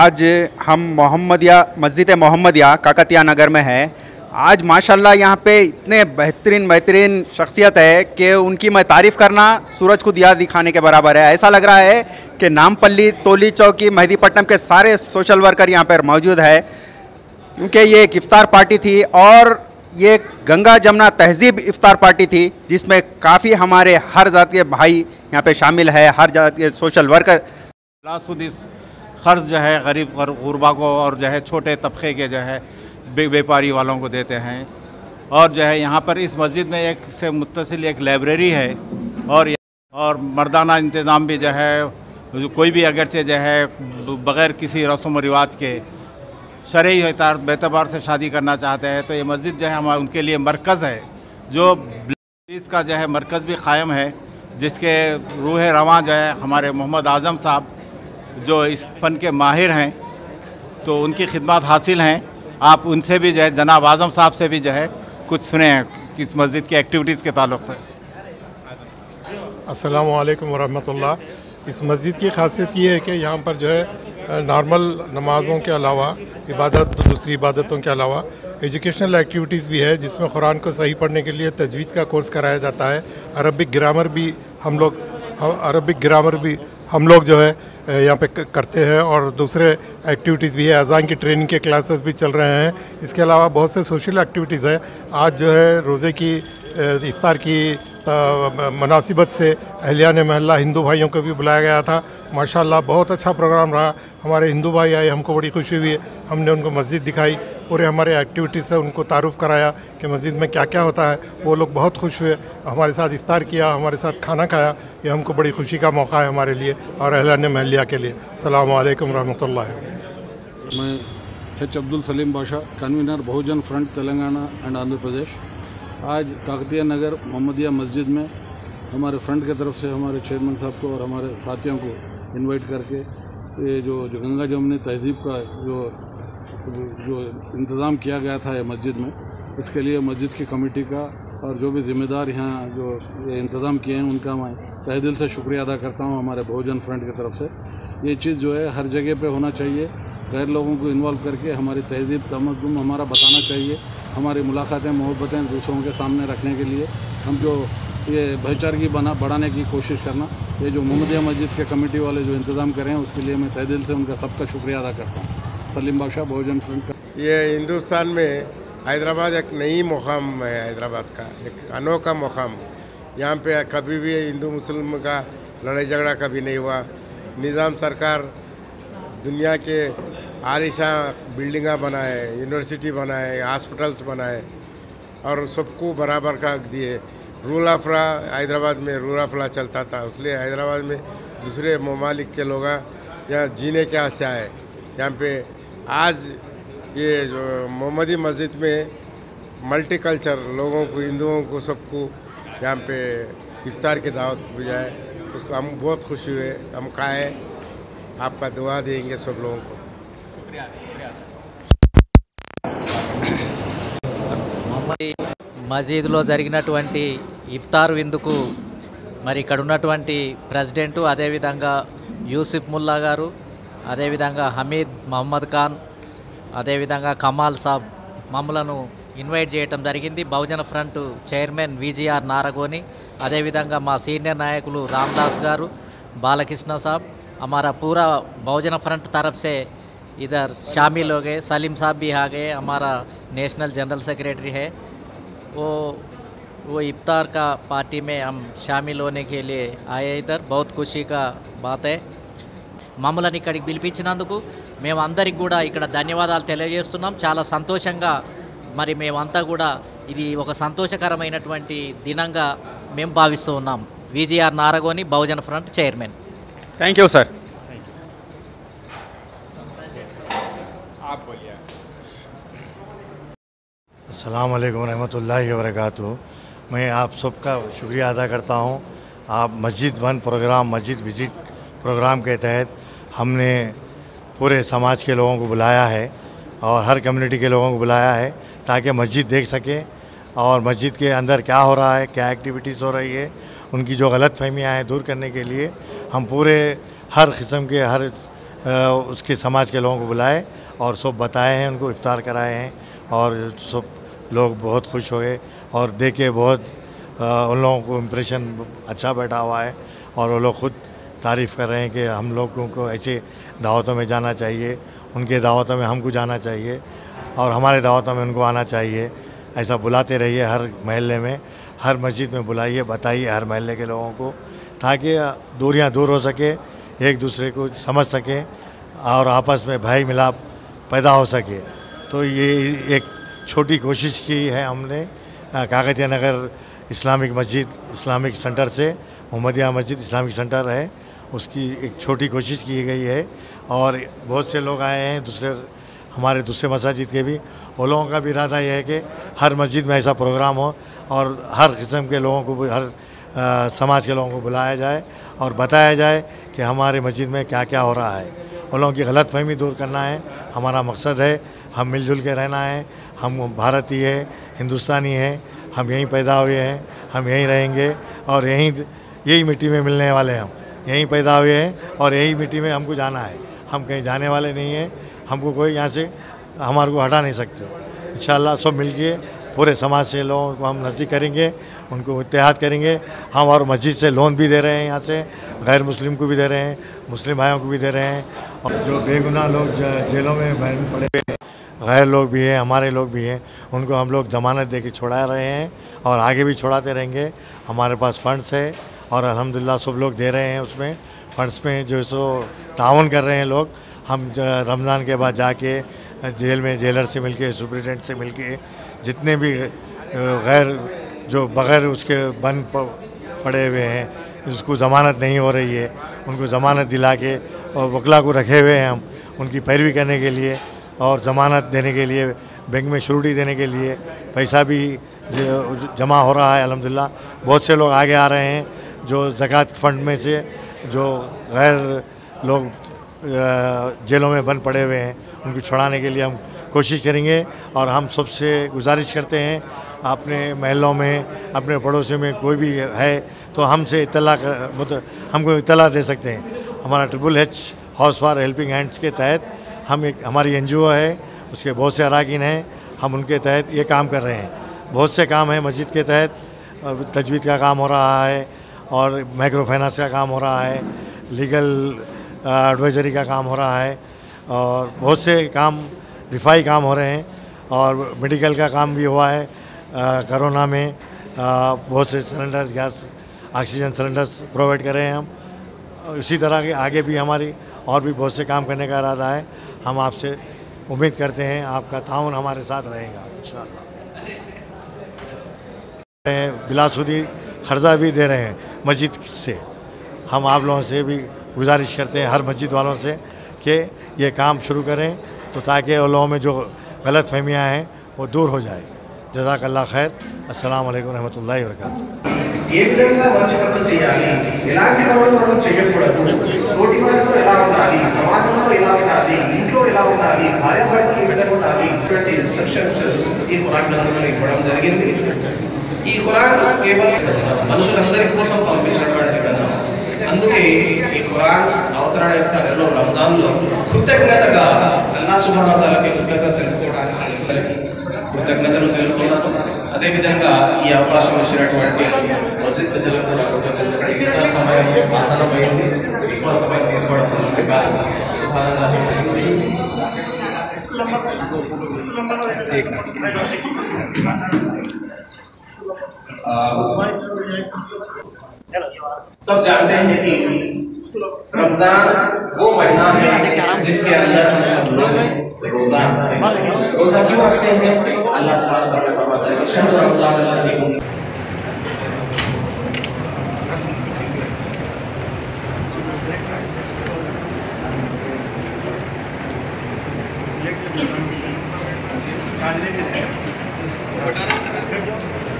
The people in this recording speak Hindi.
आज हम मस्जिद मोहम्मदिया काकतिया नगर में है। आज माशाल्लाह यहाँ पे इतने बेहतरीन शख्सियत है कि उनकी मैं तारीफ़ करना सूरज को दिया दिखाने के बराबर है। ऐसा लग रहा है कि नामपल्ली, तोली चौकी, मेहदीपट्टनम के सारे सोशल वर्कर यहाँ पर मौजूद है, क्योंकि ये एक इफ्तार पार्टी थी और ये गंगा जमुना तहजीब इफ्तार पार्टी थी, जिसमें काफ़ी हमारे हर जात के भाई यहाँ पे शामिल है, हर जात के सोशल वर्कर। लासुदीस खर्च जो है गरीब गुरबा को और जो है छोटे तबके के जो है व्यापारी वालों को देते हैं। और जो है यहाँ पर इस मस्जिद में एक से मुत्तसिल एक लाइब्रेरी है और मर्दाना इंतज़ाम भी जो है, कोई भी अगरचे जो है बग़ैर किसी रस्म व रिवाज के शरई बेतबार से शादी करना चाहते हैं तो ये मस्जिद जो है हमारे उनके लिए मरकज़ है, जो इसका जो है मरकज़ भी कायम है, जिसके रूह रवा जो है हमारे मोहम्मद आजम साहब जो इस फ़न के माहिर हैं तो उनकी खिदमत हासिल हैं। आप उनसे भी जो है जनाब आजम साहब से भी जो है कुछ सुने हैं इस मस्जिद की एक्टिविटीज़ के ताल्लुक से। अस्सलामु अलैकुम वरहमतुल्लाह। इस मस्जिद की खासियत ये है कि यहाँ पर जो है नॉर्मल नमाज़ों के अलावा दूसरी इबादतों के अलावा एजुकेशनल एक्टिविटीज़ भी है, जिसमें कुरान को सही पढ़ने के लिए तजवीद का कोर्स कराया जाता है। अरबिक ग्रामर भी हम लोग जो है यहाँ पे करते हैं और दूसरे एक्टिविटीज़ भी है। अजान की ट्रेनिंग के क्लासेस भी चल रहे हैं। इसके अलावा बहुत से सोशल एक्टिविटीज़ हैं। आज जो है रोज़े की इफ्तार की मुनासिबत से अहलियाने महल्ला हिंदू भाइयों को भी बुलाया गया था। माशाल्लाह बहुत अच्छा प्रोग्राम रहा। हमारे हिंदू भाई आए, हमको बड़ी खुशी हुई। हमने उनको मस्जिद दिखाई, पूरे हमारे एक्टिविटीज़ से उनको तारुफ़ कराया कि मस्जिद में क्या क्या होता है। वो लोग बहुत खुश हुए, हमारे साथ इफ्तार किया, हमारे साथ खाना खाया। ये हमको बड़ी खुशी का मौका है हमारे लिए और अहलान महलिया के लिए। अस्सलामु अलैकुम रहमतुल्लाह। मैं हज्ज Abdul Salim बाशाह, convener Bahujan front Telangana and Andhra Pradesh. आज काकतिया नगर मोहम्मदिया मस्जिद में हमारे फ्रंट की तरफ से हमारे चेयरमैन साहब को और हमारे साथियों को इनवाइट करके ये जो गंगा जमुना तहजीब का जो इंतज़ाम किया गया था ये मस्जिद में, उसके लिए मस्जिद की कमेटी का और जो भी जिम्मेदार यहाँ जो ये इंतज़ाम किए हैं उनका मैं तहे दिल से शुक्रिया अदा करता हूँ। हमारे बहुजन फ्रंट की तरफ से ये चीज़ जो है हर जगह पे होना चाहिए। गैर लोगों को इन्वॉल्व करके हमारी तहजीब तमद्दुन हमारा बताना चाहिए। हमारी मुलाकातें मोहब्बतें दूसरों के सामने रखने के लिए हम जो ये भाईचारगी बढ़ाने की कोशिश करना, ये जो मोहम्मदिया मस्जिद के कमेटी वाले जो इंतज़ाम करें उसके लिए मैं तहे दिल से उनका सबका शुक्रिया अदा करता हूँ। सलीम बादशाह, बहुजन फ्रंट का। ये हिंदुस्तान में हैदराबाद एक नई मुकाम है, हैदराबाद का एक अनोखा मुकाम। यहाँ पे कभी भी हिंदू मुस्लिम का लड़ाई झगड़ा कभी नहीं हुआ। निज़ाम सरकार दुनिया के आलीशान बिल्डिंगा बनाए, यूनिवर्सिटी बनाए, हॉस्पिटल्स बनाए और सबको बराबर का हक दिए। रूल ऑफ लॉ हैदराबाद में रूल ऑफ लॉ चलता था, इसलिए हैदराबाद में दूसरे ममालिक के लोग यहाँ जीने के आशा है। यहाँ पे आज ये मोहम्मदी मस्जिद में मल्टी कल्चर लोगों को, हिंदुओं को, सबको यहाँ पे इफ्तार की दावत भेजा है। उसको हम बहुत खुश हुए, हम खाए। आपका दुआ देंगे सब लोगों को। मस्जिद लो जरिगिनटुवंटि इफ्तार विंदुकु मरि इक्कड उन्नटुवंटि प्रेसिडेंट अदे विधंगा यूसुफ मुल्ला गारु, अदे विधंगा हमीद मोहम्मद खान, अदे विधंगा कमाल साहब मम्मलनु इन्वैट चेयडं जरिगिंदि। Bahujan front chairman VGR Nargoni, अदे विधंगा मा सीनियर नायकुलु राम दास गारु, बालकृष्ण साहब, हमारा पूरा बहुजन फ्रंट तरफ से इधर शामिल हो गए। सलीम साहब भी आ गए, हमारा नेशनल जनरल सेक्रेटरी है। वो इफ्तार का पार्टी में हम शामिल होने के लिए आए इधर, बहुत खुशी का बात है। మమ్మల్ని ఇక్కడికి పిలిపించినందుకు మేమందరికీ కూడా ఇక్కడ ధన్యవాదాలు తెలియజేస్తున్నాం। చాలా సంతోషంగా మరి మేమంతా కూడా ఇది ఒక సంతోషకరమైనటువంటి దినంగా మేము భావిస్తూ ఉన్నాం। VGR Nargoni, Bahujan front chairman. Thank you sir. Thank you. आप बोलिए। अस्सलाम वालेकुम रहमतुल्लाहि व बरकातहू। मैं आप सबका शुक्रिया अदा करता हूं। आप मस्जिद वन प्रोग्राम, मस्जिद विजिट प्रोग्राम के तहत हमने पूरे समाज के लोगों को बुलाया है और हर कम्युनिटी के लोगों को बुलाया है ताकि मस्जिद देख सकें और मस्जिद के अंदर क्या हो रहा है, क्या एक्टिविटीज़ हो रही है, उनकी जो गलतफहमियां हैं दूर करने के लिए हम पूरे हर किस्म के हर उसके समाज के लोगों को बुलाए और सब बताए हैं, उनको इफ्तार कराए हैं और सब लोग बहुत खुश हुए और देखे बहुत उन लोगों को इम्प्रेशन अच्छा बैठा हुआ है और वो लोग खुद तारीफ़ कर रहे हैं कि हम लोगों को ऐसे दावतों में जाना चाहिए, उनके दावतों में हमको जाना चाहिए और हमारे दावतों में उनको आना चाहिए। ऐसा बुलाते रहिए, हर महल्ले में, हर मस्जिद में बुलाइए, बताइए हर महल्ले के लोगों को, ताकि दूरियां दूर हो सके, एक दूसरे को समझ सकें और आपस में भाई मिलाप पैदा हो सके। तो ये एक छोटी कोशिश की है हमने काकतिया नगर इस्लामिक मस्जिद इस्लामिक सेंटर से, मोहम्मदिया मस्जिद इस्लामिक सेंटर है, उसकी एक छोटी कोशिश की गई है और बहुत से लोग आए हैं दूसरे, हमारे दूसरे मस्जिद के भी, वो लोगों का भी इरादा यह है कि हर मस्जिद में ऐसा प्रोग्राम हो और हर किस्म के लोगों को, हर समाज के लोगों को बुलाया जाए और बताया जाए कि हमारे मस्जिद में क्या क्या हो रहा है। उन लोगों की गलतफहमी दूर करना है हमारा मकसद है। हम मिलजुल के रहना है, हम भारतीय हैं, हिंदुस्तानी हैं, हम यहीं पैदा हुए हैं, हम यहीं रहेंगे और यही मिट्टी में मिलने वाले हैं। हम यहीं पैदा हुए हैं और यही मिट्टी में हमको जाना है, हम कहीं जाने वाले नहीं हैं, हमको कोई यहाँ से हमारे को हटा नहीं सकते। इंशाल्लाह सब मिलके पूरे समाज से लोगों को हम नज़दीक करेंगे, उनको इत्तेहाद करेंगे। हम और मस्जिद से लोन भी दे रहे हैं, यहाँ से गैर मुस्लिम को भी दे रहे हैं, मुस्लिम भाइयों को भी दे रहे हैं और जो बेगुनाह लोग जेलों में पड़े हुए गैर लोग भी हैं, हमारे लोग भी हैं, उनको हम लोग जमानत दे के छुड़ा रहे हैं और आगे भी छुड़ाते रहेंगे। हमारे पास फंड्स है और अल्हम्दुलिल्लाह सब लोग दे रहे हैं, उसमें फंड्स में जो सो ताउन कर रहे हैं लोग। हम रमज़ान के बाद जाके जेल में जेलर से मिलके, सुपरिटेंडेंट से मिलके, जितने भी गैर जो बग़ैर उसके बंद पड़े हुए हैं, उसको ज़मानत नहीं हो रही है, उनको ज़मानत दिला के और वकला को रखे हुए हैं हम, उनकी पैरवी करने के लिए और ज़मानत देने के लिए, बैंक में श्योरिटी देने के लिए पैसा भी जमा हो रहा है अल्हम्दुलिल्लाह। बहुत से लोग आगे आ रहे हैं जो ज़कात फ़ंड में से, जो गैर लोग जेलों में बंद पड़े हुए हैं, उनको छुड़ाने के लिए हम कोशिश करेंगे। और हम सबसे गुजारिश करते हैं, अपने महलों में, अपने पड़ोसियों में कोई भी है तो हमसे इतला हमको इतला दे सकते हैं। हमारा triple H house for helping hands के तहत हम एक, हमारी NGO है, उसके बहुत से अराकीन हैं, हम उनके तहत ये काम कर रहे हैं। बहुत से काम हैं मस्जिद के तहत, तजवीज़ का काम हो रहा है और माइक्रो फाइनेंस का काम हो रहा है, लीगल एडवाइजरी का काम हो रहा है और बहुत से काम रिफाई काम हो रहे हैं और मेडिकल का काम भी हुआ है। कोरोना में बहुत से cylinders, gas, oxygen cylinders provide कर रहे हैं हम। इसी तरह के आगे भी हमारी और भी बहुत से काम करने का इरादा है। हम आपसे उम्मीद करते हैं आपका ताउन हमारे साथ रहेगा इंशाल्लाह। बिलासुदी खर्चा भी दे रहे हैं मस्जिद से। हम आप लोगों से भी गुजारिश करते हैं, हर मस्जिद वालों से, कि ये काम शुरू करें तो ताकि उन लोगों में जो गलत फहमियाँ हैं वो दूर हो जाए। जज़ाकल्लाह खैर। अस्सलाम वालेकुम रहमतुल्लाहि वबरकातुहु। ఈ ఖురాన్ కేవలం మనుషులందరి కోసం పంపించబడినది కదా, అందుకే ఈ ఖురాన్ అవతరణ యొక్క నెలలో రంజాన్లో కృతజ్ఞతగా అల్లాహ్ సుబ్హానాహు వ తఆలాకి కృతజ్ఞత తెలుపుకోవడానికి కృతజ్ఞతను తెలుపుకున్నాను। అదేవిధంగా ఈ అవకాశం ఇచ్చినటువంటి మసీద్ ప్రజలకు కూడా కృతజ్ఞత సమయం ఆసనమైంది, ఎక్కువ సమయం తీసుకోవడం సుబ్హానాహు। सब जानते हैं कि रमजान वो महीना है जिसके अंदर हम सब लोग रोजा क्यों रखते हैं। अल्लाह ताला का फरमान है शहर रमजान।